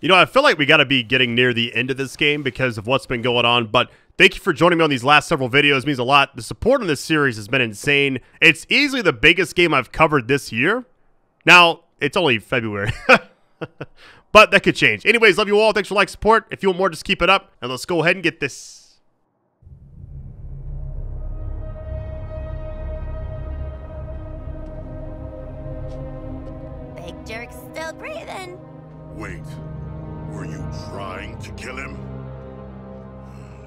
You know, I feel like we got to be getting near the end of this game because of what's been going on, but thank you for joining me on these last several videos. It means a lot. The support in this series has been insane. It's easily the biggest game I've covered this year. Now, it's only February, but that could change. Anyways, love you all. Thanks for like support. If you want more, just keep it up, and let's go ahead and get this. Big Jerk's still breathing. Wait. Were you trying to kill him?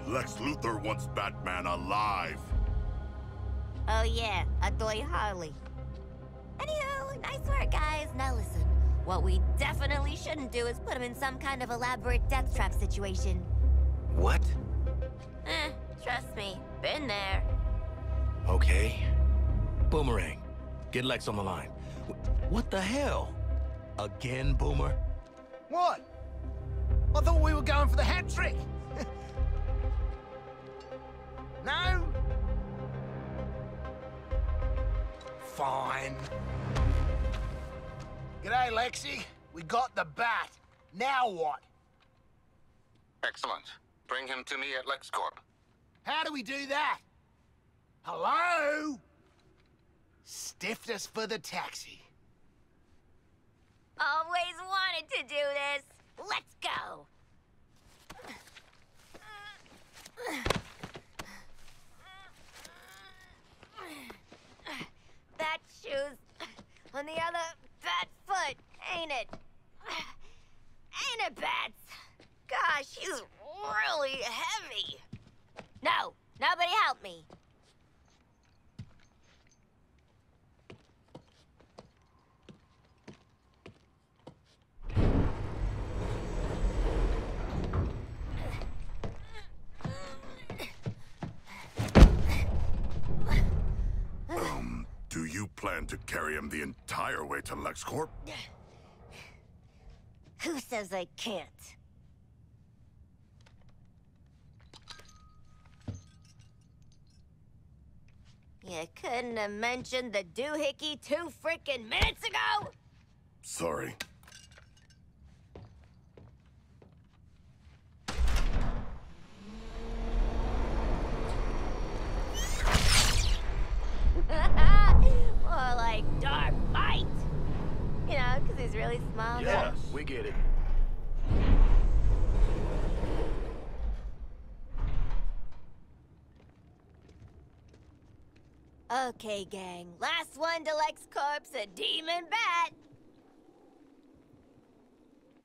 Lex Luthor wants Batman alive. Oh yeah, Adoy Harley. Anywho, nice work, guys. Now listen, what we definitely shouldn't do is put him in some kind of elaborate death trap situation. What? Trust me, been there. Okay. Boomerang, get Lex on the line. What the hell? Again, Boomer? What? I thought we were going for the hat trick. No? Fine. G'day, Lexi. We got the bat. Now what? Excellent. Bring him to me at LexCorp. How do we do that? Hello? Stiffed us for the taxi. Always wanted to do this. Let's go. Bat shoes on the other bat foot, ain't it? Ain't it, Bats? Gosh, he's really heavy. No, nobody help me. You plan to carry him the entire way to LexCorp? Who says I can't? You couldn't have mentioned the doohickey 2 frickin' minutes ago? Sorry. More like dark bite. You know, because he's really small. Yes, we get it. Okay, gang. Last one to LexCorp's a demon bat.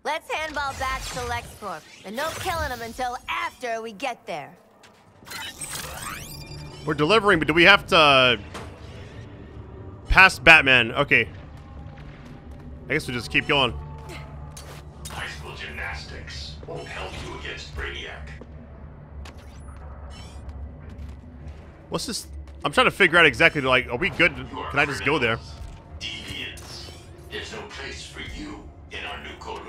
Let's handball back to LexCorp. And no killing him until after we get there. We're delivering, but do we have to... Past Batman. Okay. I guess we just keep going. High school gymnastics won't help you against Brainiac. What's this? I'm trying to figure out exactly, like, are we good? Can I just go there? Deviants. There's no place for you in our new code.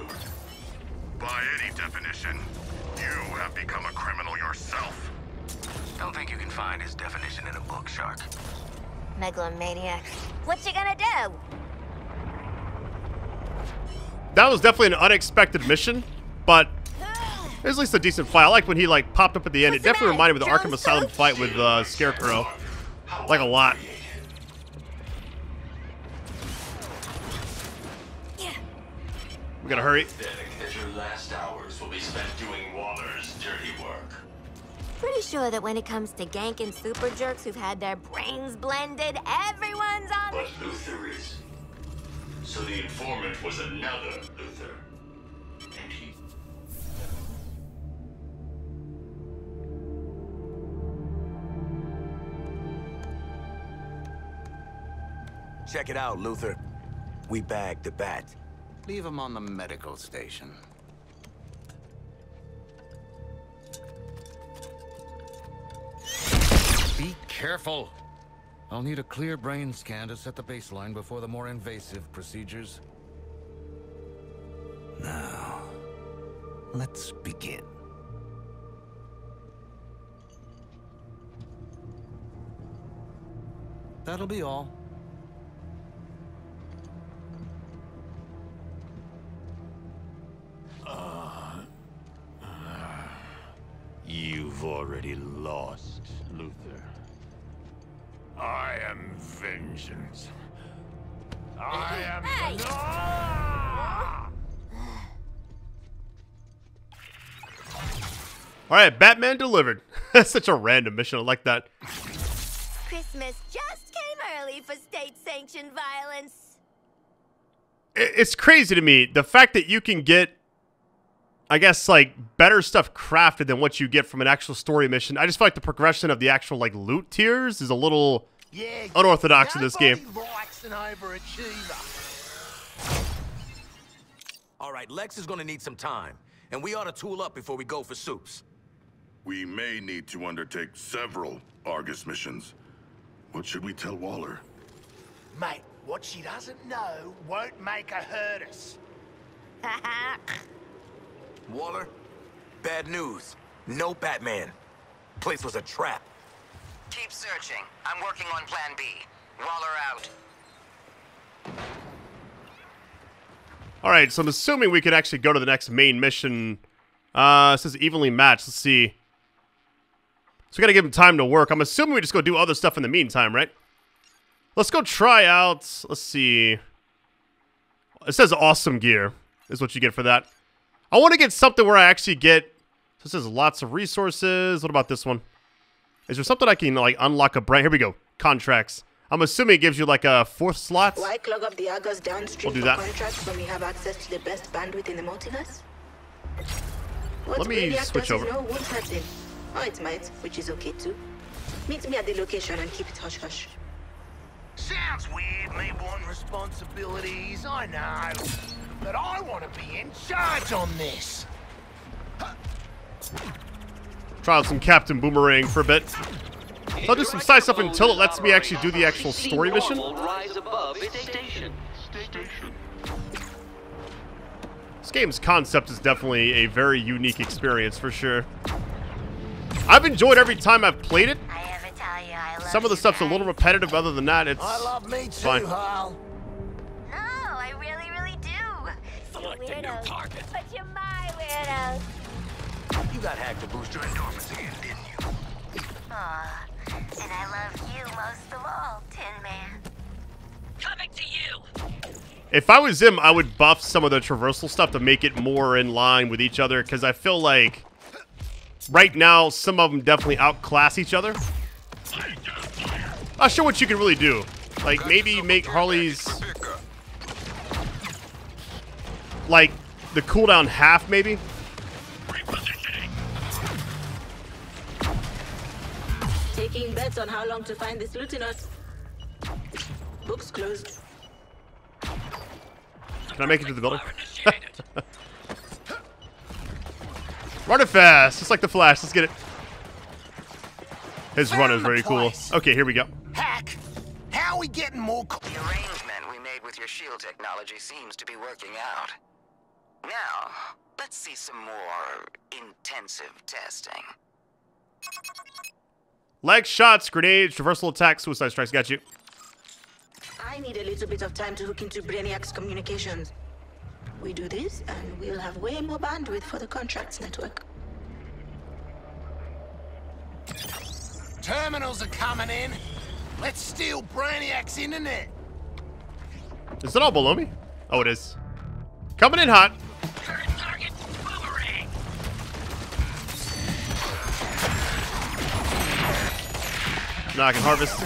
By any definition, you have become a criminal yourself. Don't think you can find his definition in a book, Shark. Megalomaniac. What you gonna do? That was definitely an unexpected mission, but it was at least a decent fight. I like when he like popped up at the end. It definitely reminded me of the Arkham Asylum fight with Scarecrow, like a lot. We gotta hurry. Your last hours will be spent doing Waller's dirty work. Pretty sure that when it comes to ganking super jerks who've had their brains blended, everyone's on. But Luthor is. So the informant was another Luthor. And he. Check it out, Luthor. We bagged the bat. Leave him on the medical station. Be careful. I'll need a clear brain scan to set the baseline before the more invasive procedures. Now, let's begin. That'll be all. You've already lost, Luthor. I am vengeance. I am... Hey. All right, Batman delivered. That's such a random mission. I like that. Christmas just came early for state-sanctioned violence. It's crazy to me, the fact that you can get, I guess, like, better stuff crafted than what you get from an actual story mission. I just feel like the progression of the actual, like, loot tiers is a little unorthodox in this game. All right, Lex is going to need some time, and we ought to tool up before we go for soups. We may need to undertake several Argus missions. What should we tell Waller? Mate, what she doesn't know won't make her hurt us. Waller, bad news. No Batman. Place was a trap. Keep searching. I'm working on plan B. Waller out. Alright, so I'm assuming we could actually go to the next main mission. It says evenly matched. Let's see. So we gotta give him time to work. I'm assuming we just go do other stuff in the meantime, right? Let's go try out... Let's see. It says awesome gear is what you get for that. I want to get something where I actually get... This is lots of resources. What about this one? Is there something I can, like, unlock a brand... Here we go. Contracts. I'm assuming it gives you, like, a fourth slot. Why clog up the Argus downstream for contracts when we have access to the best bandwidth in the multiverse? Let me switch over. No wood hunting. Oh, it's might, which is okay, too. Meet me at the location and keep it hush-hush. Sounds weird, me want responsibilities, I know. But I want to be in charge on this. Try out some Captain Boomerang for a bit. I'll do some side stuff until it lets me actually do the actual story mission. This game's concept is definitely a very unique experience for sure. I've enjoyed every time I've played it. Some of the stuff's a little repetitive. Other than that, it's fine. Weirdos, but you're my weirdo. You got hacked to boost your endorphins again, didn't you? Aw, and I love you most of all, Tin Man. Coming to you! If I was him, I would buff some of the traversal stuff to make it more in line with each other, because I feel like right now, some of them definitely outclass each other. Not sure what you can really do. Like, maybe make Harley's... like, the cooldown half, maybe? Taking bets on how long to find this lootinut. Book's closed. Can I make it to the building? Run it fast, just like the Flash. Let's get it. His run is very cool. Okay, here we go. Hack! How are we getting more... The arrangement we made with your shield technology seems to be working out. Now, let's see some more intensive testing. Leg shots, grenades, traversal attacks, suicide strikes. Got you. I need a little bit of time to hook into Brainiac's communications. We do this, and we'll have way more bandwidth for the contracts network. Terminals are coming in. Let's steal Brainiac's internet. Is it all below me? Oh, it is. Coming in hot. Now I can harvest. Oh,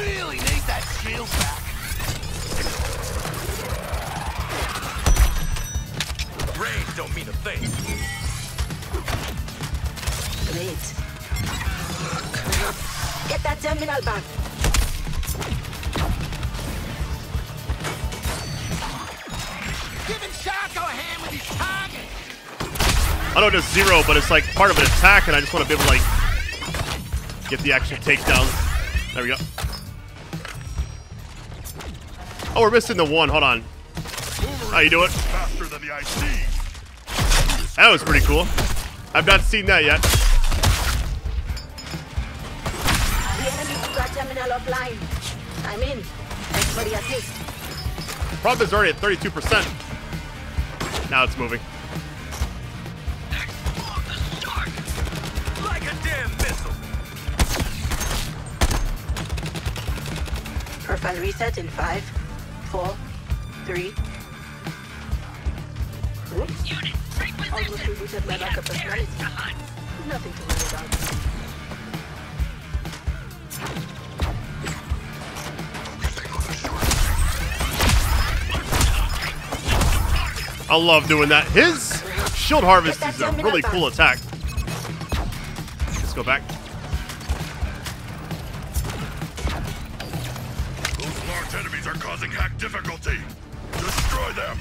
really need that shield back. Brains don't mean a thing. Great. Get that terminal back. Giving Sharko a hand with his target. I know it does zero, but it's like part of an attack, and I just want to be able to, like, get the actual takedown. There we go. Oh, we're missing the one. Hold on. How you doing? That was pretty cool. I've not seen that yet. I'm in. Thanks for the assist. Problem is already at 32%. Now it's moving. Profile reset in 5, 4, 3. Oops. Almost reset my backup personality. Nothing to worry about. I love doing that. His shield harvest is a really cool attack. Let's go back. Causing hack difficulty. Destroy them.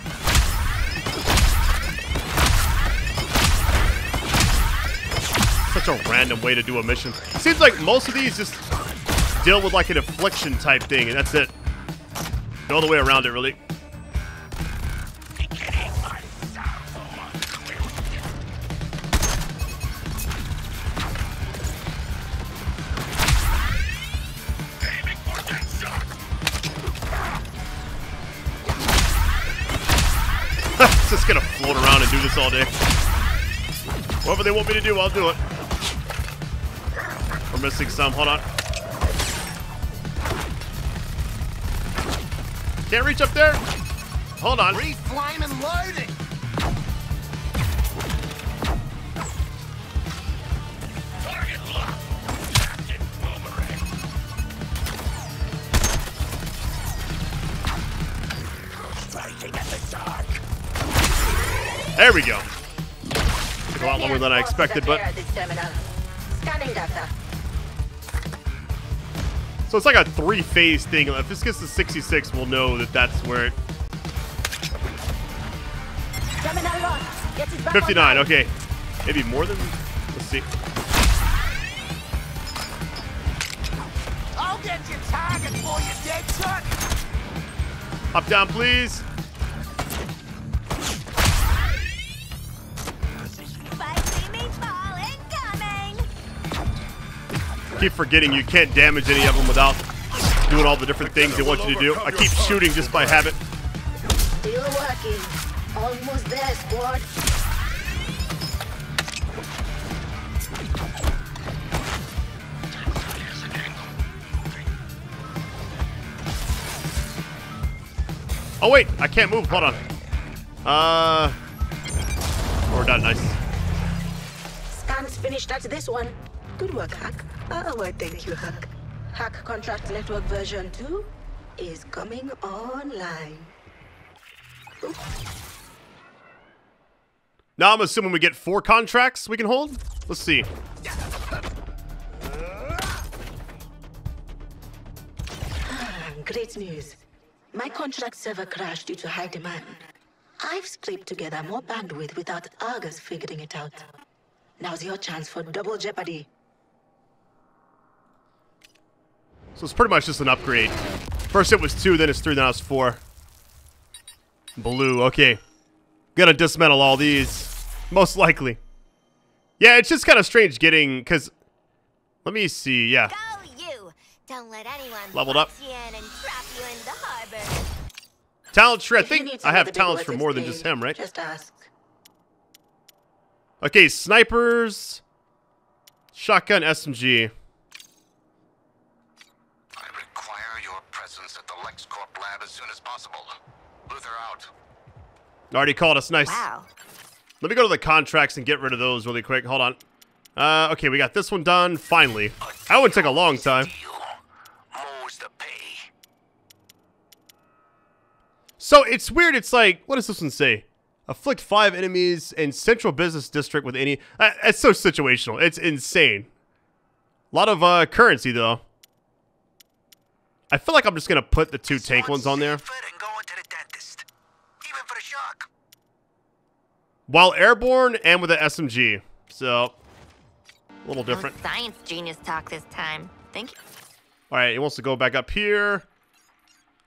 Such a random way to do a mission. Seems like most of these just deal with like an affliction type thing, and that's it. No other way around it, really. Just gonna float around and do this all day. Whatever they want me to do, I'll do it. We're missing some. Hold on. Can't reach up there? Hold on. Reflame and loading. Target locked. Captain Boomerang. Striking at the dark. There we go. Took a lot longer than I expected, but... So it's like a three-phase thing. If this gets to 66, we'll know that that's where it... 59, okay. Maybe more than... Let's see. I'll get your target for you, dead shot. Hop down, please. Keep forgetting you can't damage any of them without doing all the different things they want you to do. I keep shooting just by habit. Still working. Almost there, squad. Oh wait, I can't move. Hold on. We're done. Nice. Scan's finished at this one. Good work, Hack. Oh, I thank you, Hack. Hack Contract Network version 2 is coming online. Oops. Now I'm assuming we get 4 contracts we can hold? Let's see. Great news. My contract server crashed due to high demand. I've scraped together more bandwidth without Argus figuring it out. Now's your chance for double jeopardy. So it's pretty much just an upgrade. First it was 2, then it's 3, now it's 4. Blue, okay. Gonna dismantle all these. Most likely. Yeah, it's just kind of strange getting, because... Let me see, yeah. Go you. Don't let anyone leveled up. You in and drop you in the harbor. Talent tree, I think I have talents for more than just him, right? Just ask. Okay, snipers, shotgun, SMG. I require your presence at the LexCorp lab as soon as possible. Luther out. Already called us, nice. Wow. Let me go to the contracts and get rid of those really quick. Hold on. Okay, we got this one done finally. That wouldn't take a long time. So it's weird. It's like, what does this one say? Afflict 5 enemies in central business district with any... That's so situational. It's insane. A lot of currency, though. I feel like I'm just going to put the 2 tank ones on there. While airborne and with an SMG. So, a little different. No science genius talk this time. Thank you. All right, he wants to go back up here.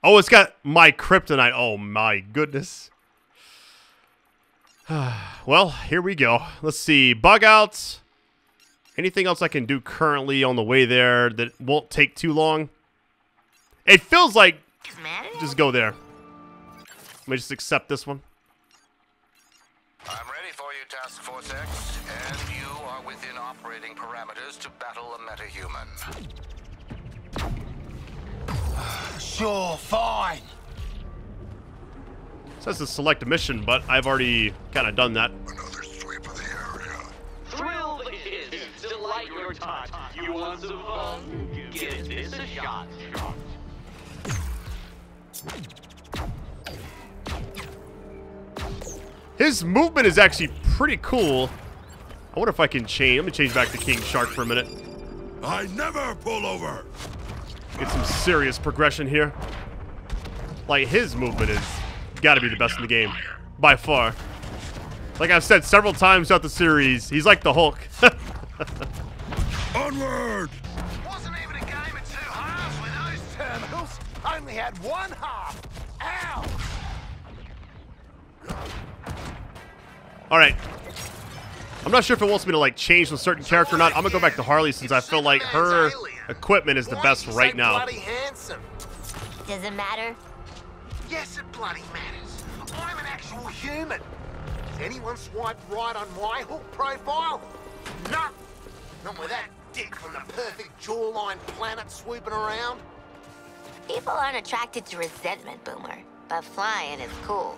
Oh, it's got my kryptonite. Oh, my goodness. Well, here we go. Let's see. Bug out. Anything else I can do currently on the way there that won't take too long? It feels like... Just go there. Let me just accept this one. I'm ready for you, Task Force X, and you are within operating parameters to battle a metahuman. Sure, fine. It says to select a mission, but I've already kind of done that. Another sweep of the area. Thrill it is. Delight your tot. You want some fun? Give this a shot. His movement is actually pretty cool. I wonder if I can change. Let me change back to King Shark for a minute. I never pull over. Get some serious progression here. Like, his movement is gotta be the best in the game. By far. Like I've said several times throughout the series, he's like the Hulk. Onward! Wasn't even a game of two halves with those terminals. Only had one half. Ow! Alright. I'm not sure if it wants me to, like, change a certain character or not. I'm gonna go back to Harley since I feel like her equipment is the best right now. Does it matter? Yes, it bloody matters. I'm an actual human. Does anyone swipe right on my Hulk profile? No. Not with that dick from the perfect jawline planet swooping around. People aren't attracted to resentment, Boomer. But flying is cool.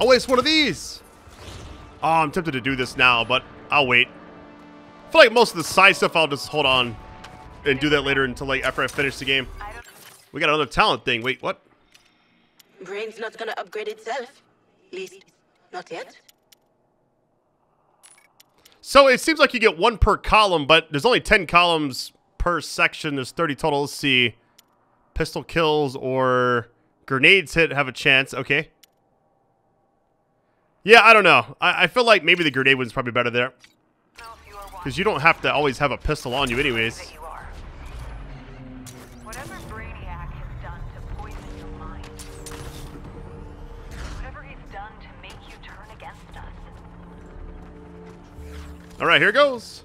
Oh, it's one of these. Oh, I'm tempted to do this now, but I'll wait. I feel like most of the side stuff I'll just hold on and do that later until like after I finish the game. We got another talent thing. Wait, what? Brain's not gonna upgrade itself. At least, not yet. So it seems like you get one per column, but there's only 10 columns per section. There's 30 total. Let's see. Pistol kills or grenades hit have a chance. Okay. Yeah, I don't know. I feel like maybe the grenade one's probably better there. Because you don't have to always have a pistol on you anyways. Whatever Brainiac has done to poison your mind, whatever he's done to make you turn against us. Alright, here goes.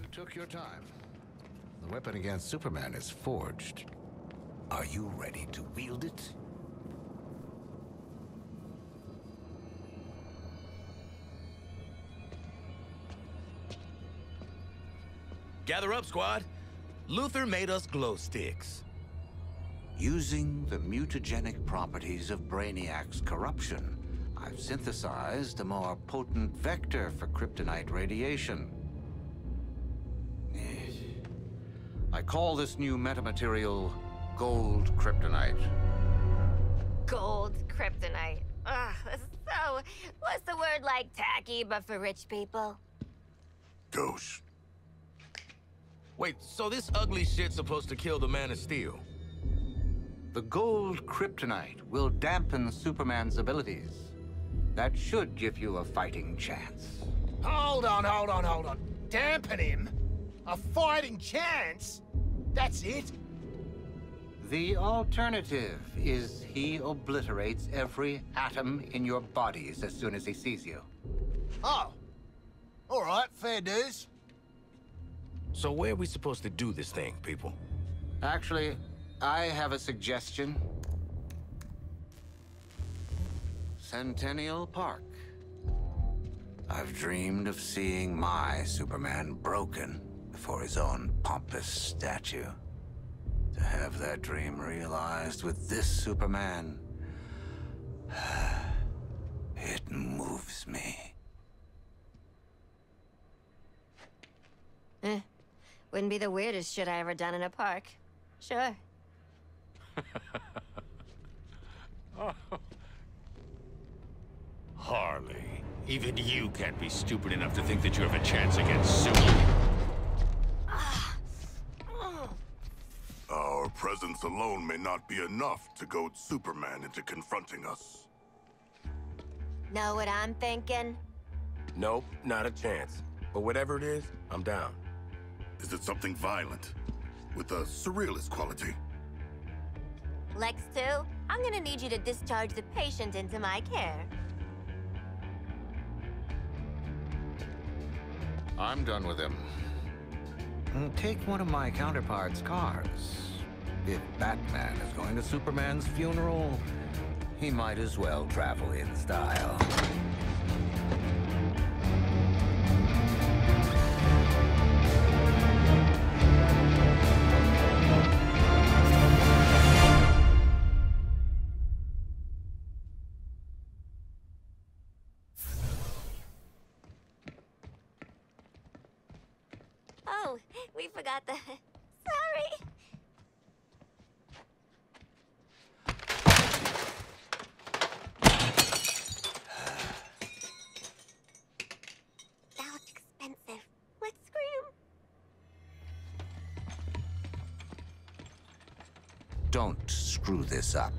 You took your time. The weapon against Superman is forged. Are you ready to wield it? Gather up, squad. Luthor made us glow sticks. Using the mutagenic properties of Brainiac's corruption, I've synthesized a more potent vector for kryptonite radiation. I call this new metamaterial Gold Kryptonite. Gold Kryptonite. Ugh, so, what's the word like tacky, but for rich people? Ghost. Wait, so this ugly shit's supposed to kill the Man of Steel? The Gold Kryptonite will dampen Superman's abilities. That should give you a fighting chance. Hold on. Dampen him? A fighting chance? That's it? The alternative is he obliterates every atom in your bodies as soon as he sees you. Oh. All right, fair dues. So where are we supposed to do this thing, people? Actually, I have a suggestion. Centennial Park. I've dreamed of seeing my Superman broken before his own pompous statue. To have that dream realized with this Superman, it moves me. Wouldn't be the weirdest shit I ever done in a park. Sure. Oh. Harley, even you can't be stupid enough to think that you have a chance against Superman. Our presence alone may not be enough to goad Superman into confronting us. Know what I'm thinking? Nope, not a chance. But whatever it is, I'm down. Is it something violent? With a surrealist quality? Lex 2, I'm gonna need you to discharge the patient into my care. I'm done with him. Take one of my counterpart's cars. If Batman is going to Superman's funeral, he might as well travel in style. forgot the... Sorry! Don't screw this up.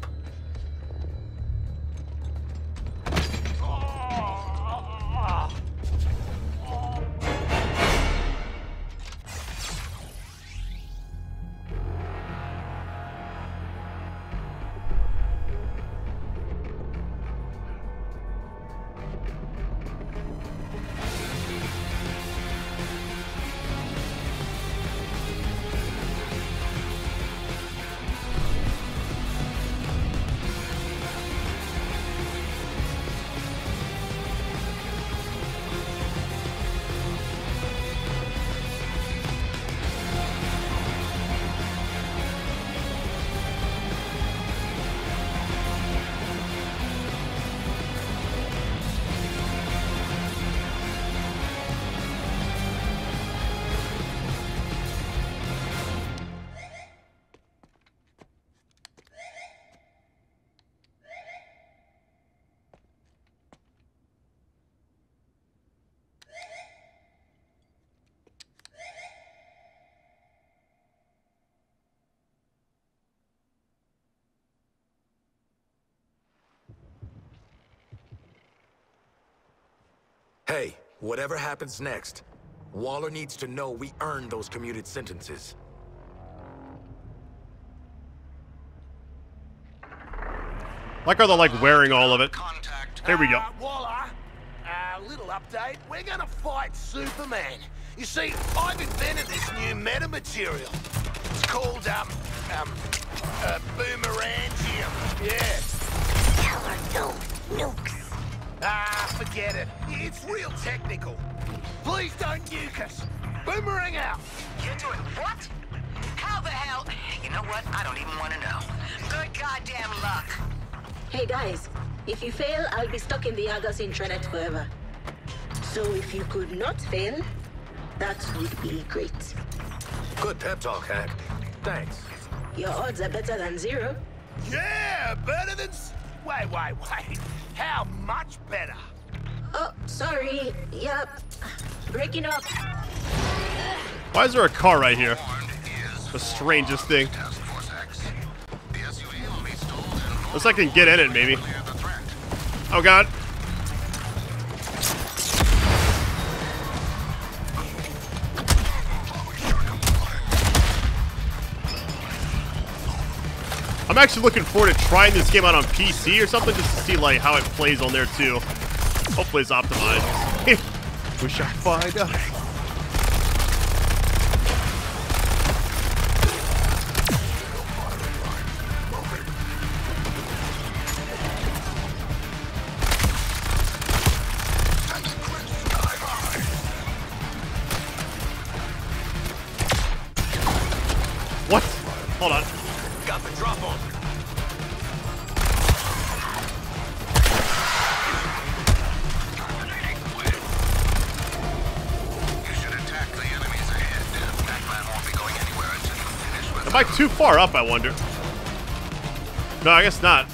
Hey, whatever happens next, Waller needs to know we earned those commuted sentences. Like how they're like wearing all of it. Here we go. Waller, a little update. We're gonna fight Superman. You see, I've invented this new metamaterial. It's called boomerangium. Yeah. Killer nukes. Ah, forget it. It's real technical. Please don't nuke us. Boomerang out. You're doing what? How the hell? You know what? I don't even want to know. Good goddamn luck. Hey guys, if you fail, I'll be stuck in the Argus intranet forever. So if you could not fail, that would be great. Good pep talk, Hank. Thanks. Your odds are better than zero. Yeah, better than... Wait. How much better? Oh, sorry. Yep. Breaking up. Why is there a car right here? The strangest thing. Unless I can get in it, maybe. Oh, God. I'm actually looking forward to trying this game out on PC or something, just to see like how it plays on there too. Hopefully it's optimized. Wish I'd find out. What? Hold on. Got the drop on. You should attack the enemies ahead. Batman won't be going anywhere until you finish with. Am I too far up, I wonder? No, I guess not.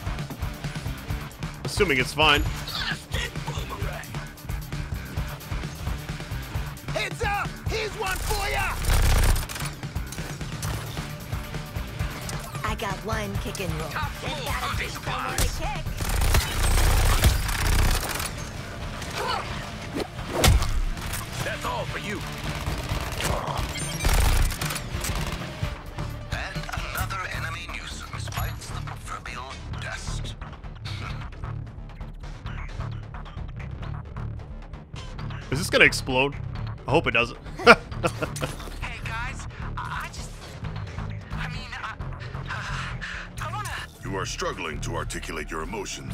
Assuming it's fine. Heads up! Here's one for ya! I got one kick and roll. Top floor, hunting supplies. That's all for you. And another enemy nuisance bites the proverbial dust. Is this gonna explode? I hope it doesn't. You are struggling to articulate your emotions,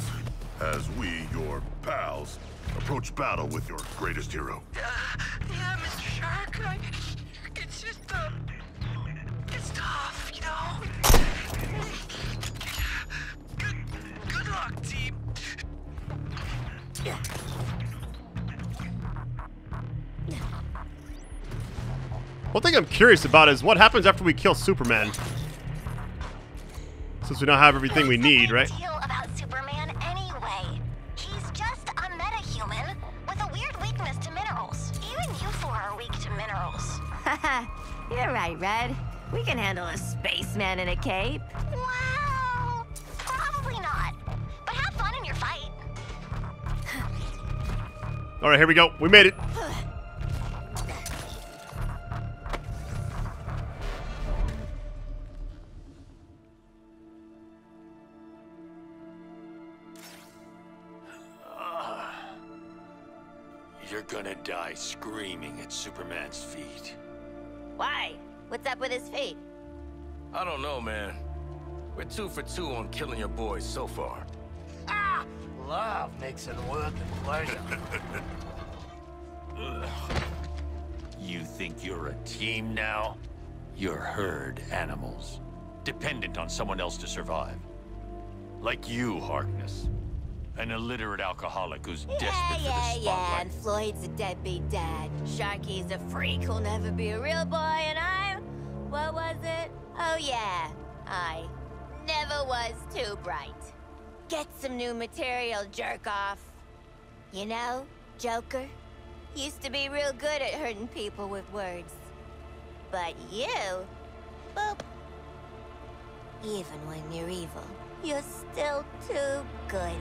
as we, your pals, approach battle with your greatest hero. Yeah, Mr. Shark, it's just, it's tough, you know? Good luck, team. Yeah. One thing I'm curious about is what happens after we kill Superman. Since we don't have everything we need, right? What's the big deal about Superman anyway? He's just a metahuman with a weird weakness to minerals. Even you four are weak to minerals. Haha, you're right, Red. We can handle a spaceman in a cape. Wow, probably not. But have fun in your fight. All right, here we go. We made it. You're gonna die screaming at Superman's feet. Why? What's up with his feet? I don't know, man. We're 2 for 2 on killing your boys so far. Ah! Love makes it worth the pleasure. You think you're a team now? You're herd animals, dependent on someone else to survive. Like you, Harkness. An illiterate alcoholic who's desperate for the spotlight. Yeah, and Floyd's a deadbeat dad. Sharky's a freak who'll never be a real boy, and I'm... what was it? Oh yeah, I never was too bright. Get some new material, jerk-off. You know, Joker, used to be real good at hurting people with words. But you... boop. Even when you're evil, you're still too good.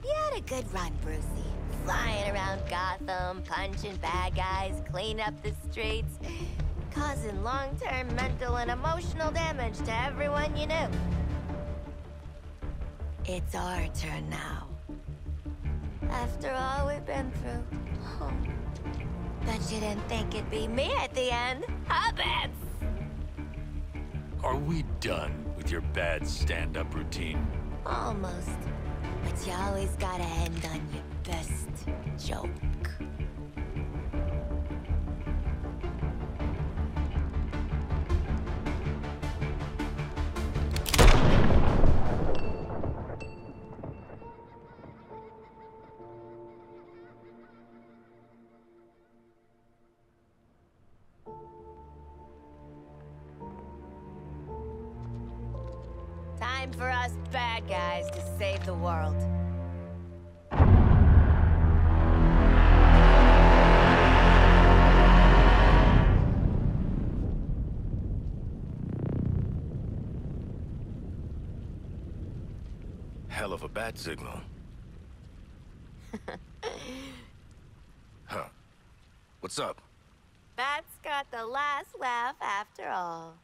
You had a good run, Brucey. Flying around Gotham, punching bad guys, cleaning up the streets, causing long-term mental and emotional damage to everyone you knew. It's our turn now. After all we've been through. Oh. Bet you didn't think it'd be me at the end, huh, Babs? Are we done with your bad stand-up routine? Almost. But you always gotta end on your best joke. Time for us bad guys to save the world. Hell of a bat signal. Huh. What's up? Bats got the last laugh after all.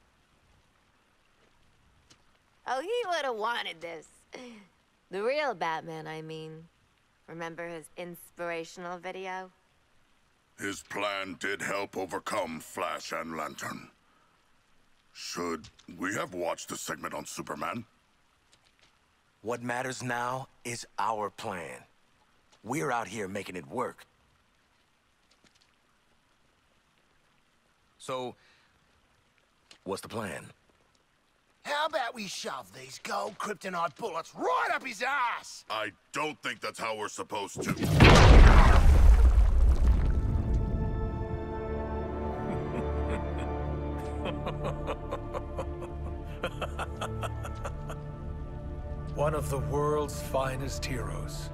Oh, he would have wanted this. The real Batman, I mean. Remember his inspirational video? His plan did help overcome Flash and Lantern. Should we have watched the segment on Superman? What matters now is our plan. We're out here making it work. So, what's the plan? How about we shove these gold kryptonite bullets right up his ass? I don't think that's how we're supposed to. One of the world's finest heroes,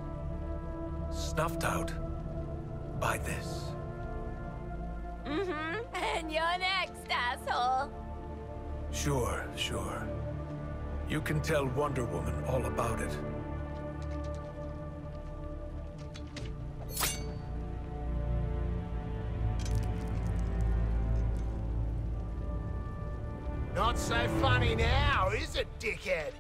snuffed out by this. Mm-hmm. And you're next, asshole. Sure, sure. You can tell Wonder Woman all about it. Not so funny now, is it, dickhead?